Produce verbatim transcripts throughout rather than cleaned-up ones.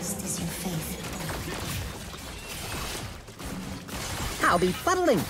greatest is your faith. I'll be fuddling.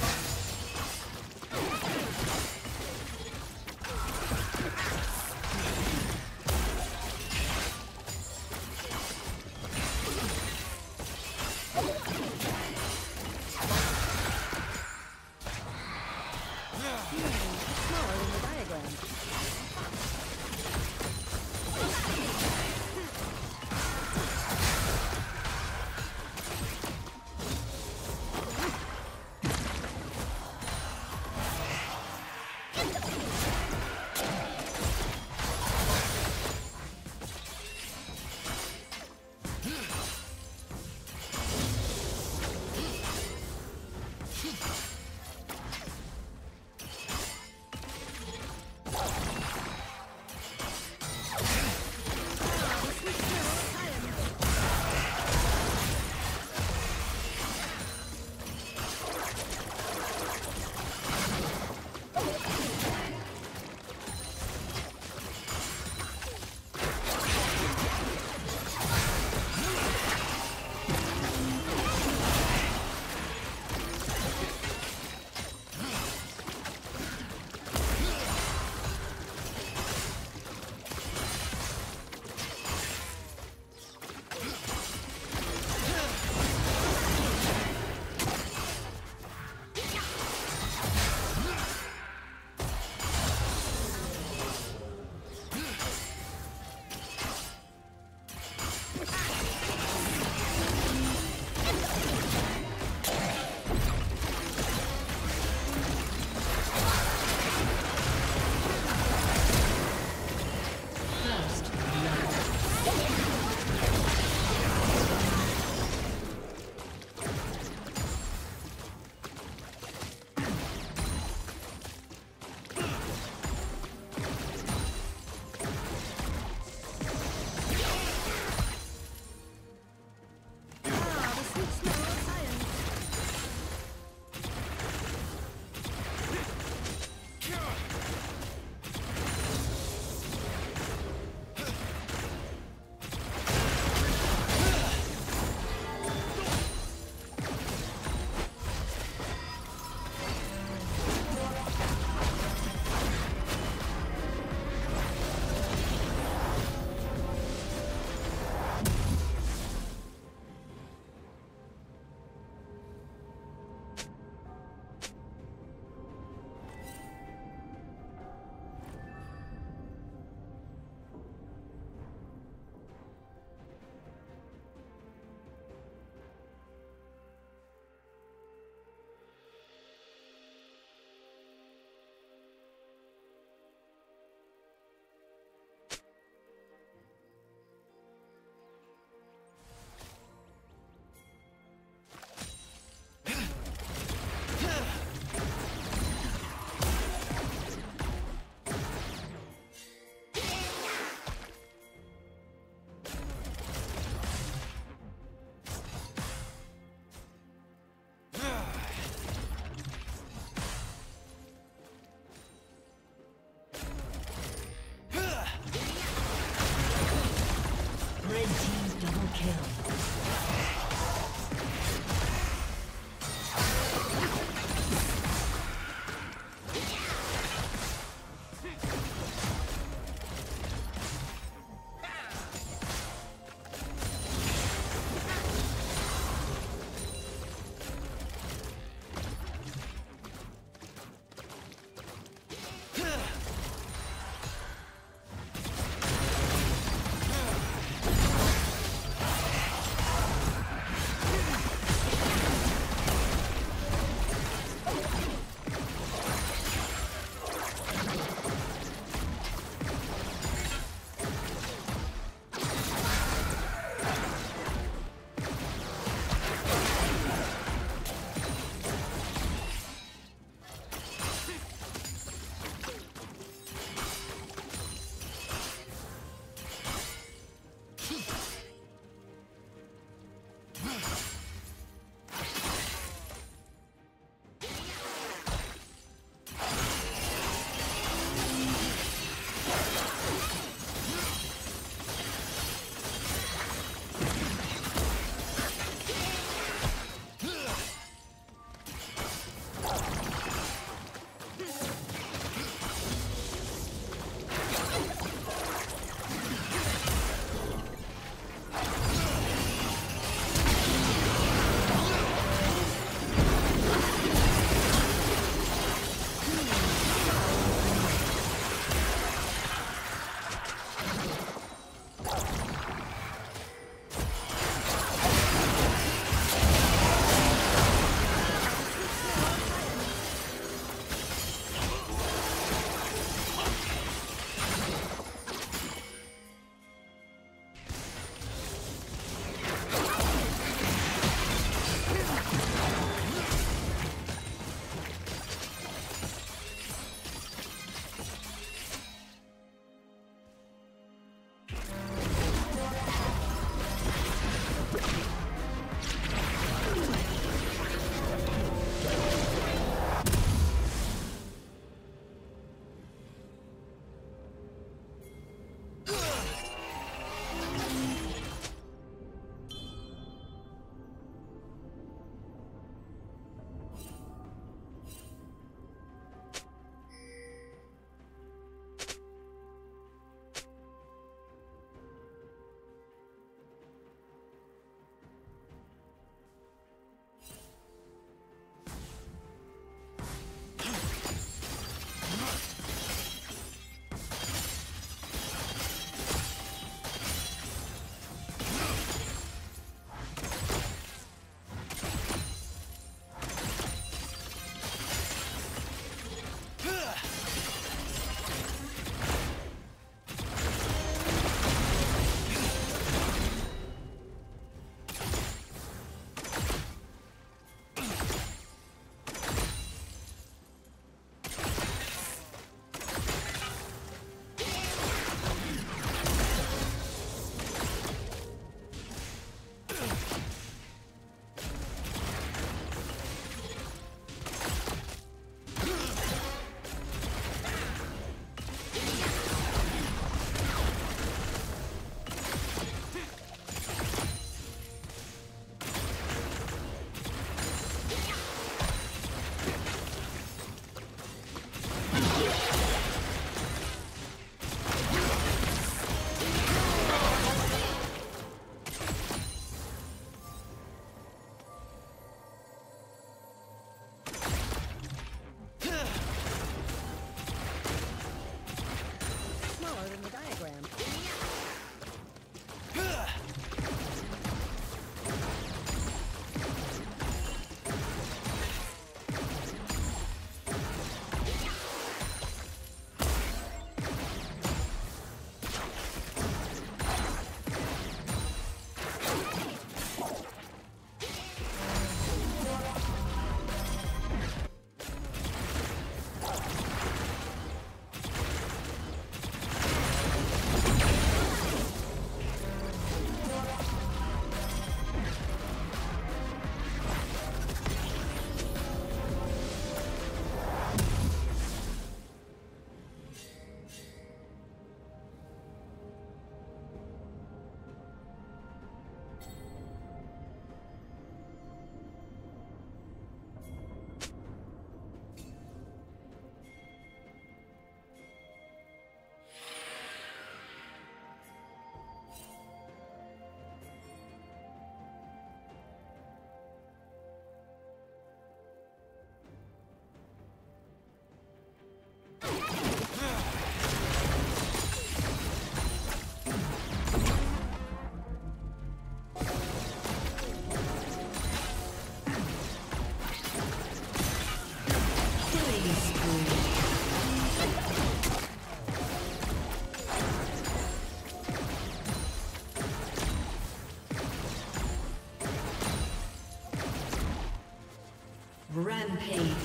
Rampage.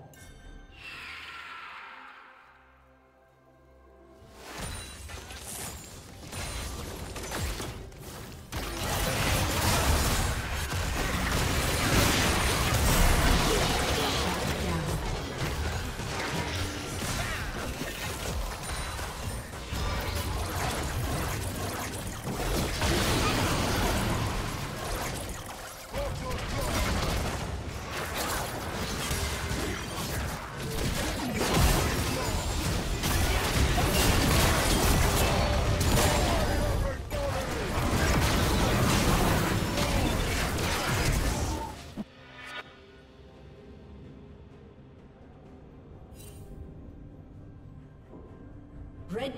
Red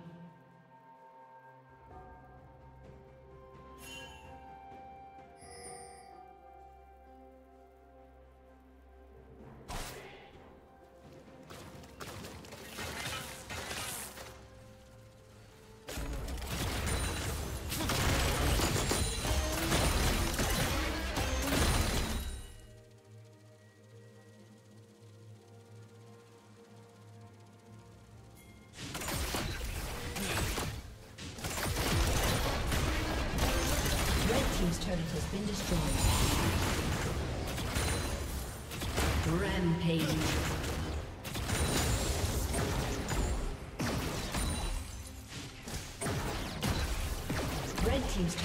Team's turret has been destroyed. Team's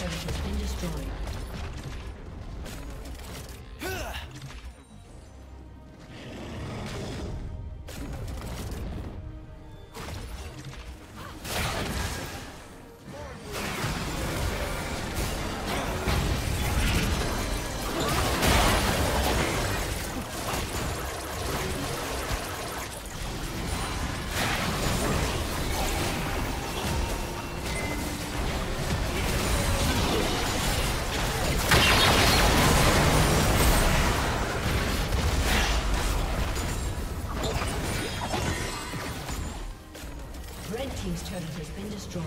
turret has been destroyed.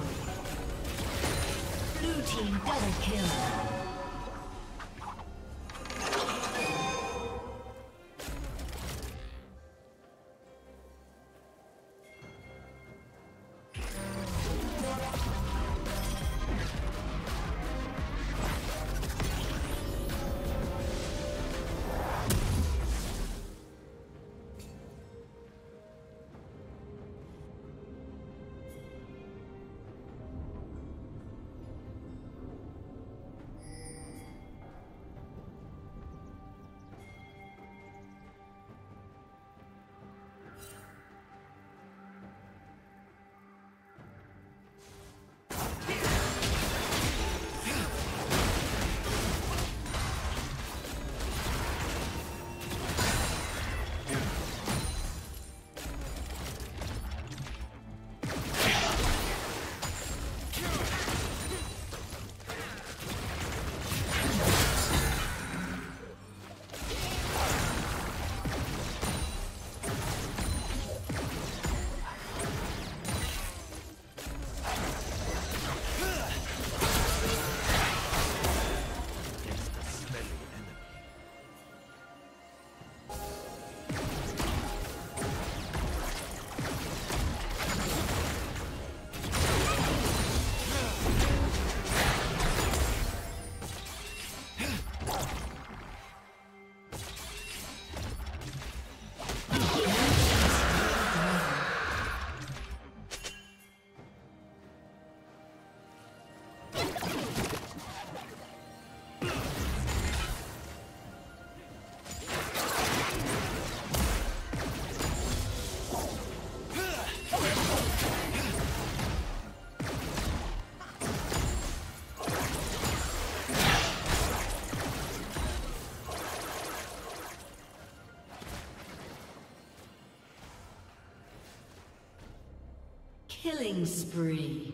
Blue team double kill. Killing spree.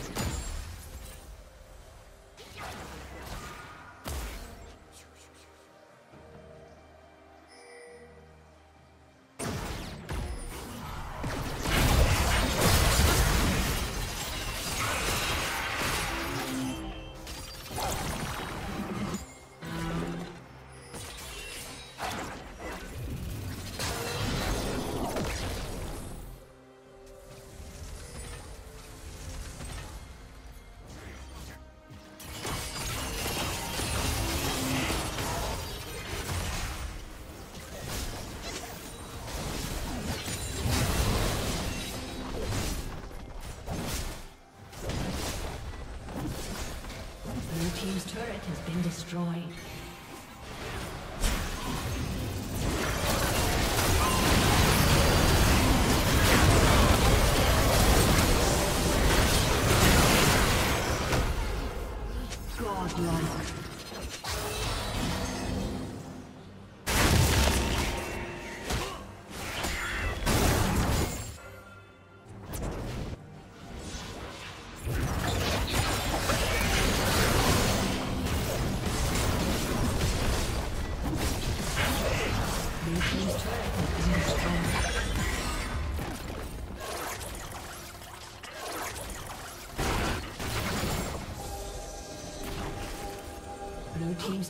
Destroyed. Godlike. Team's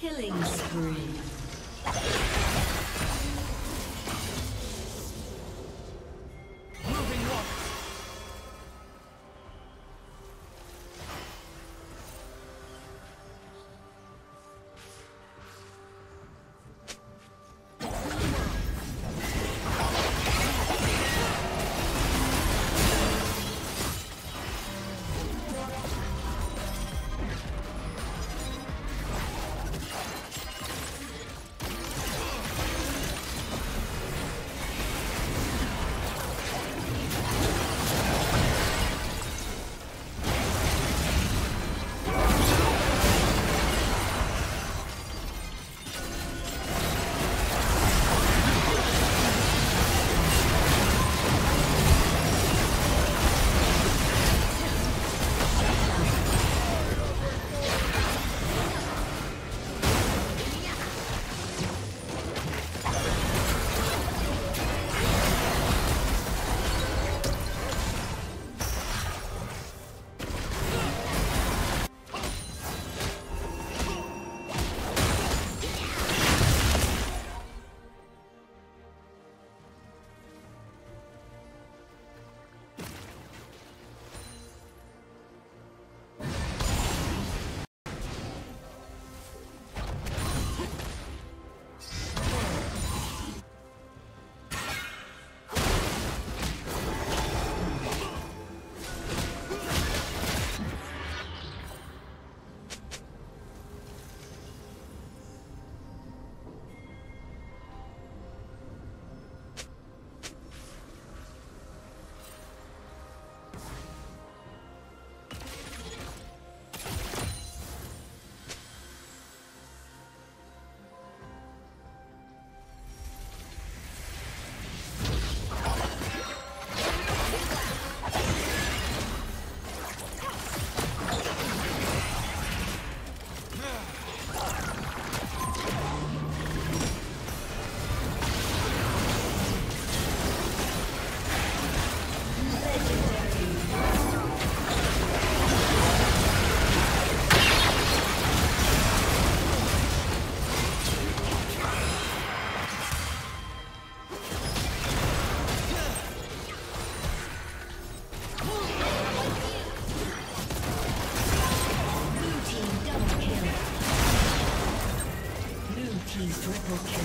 Killing spree. team triple kill.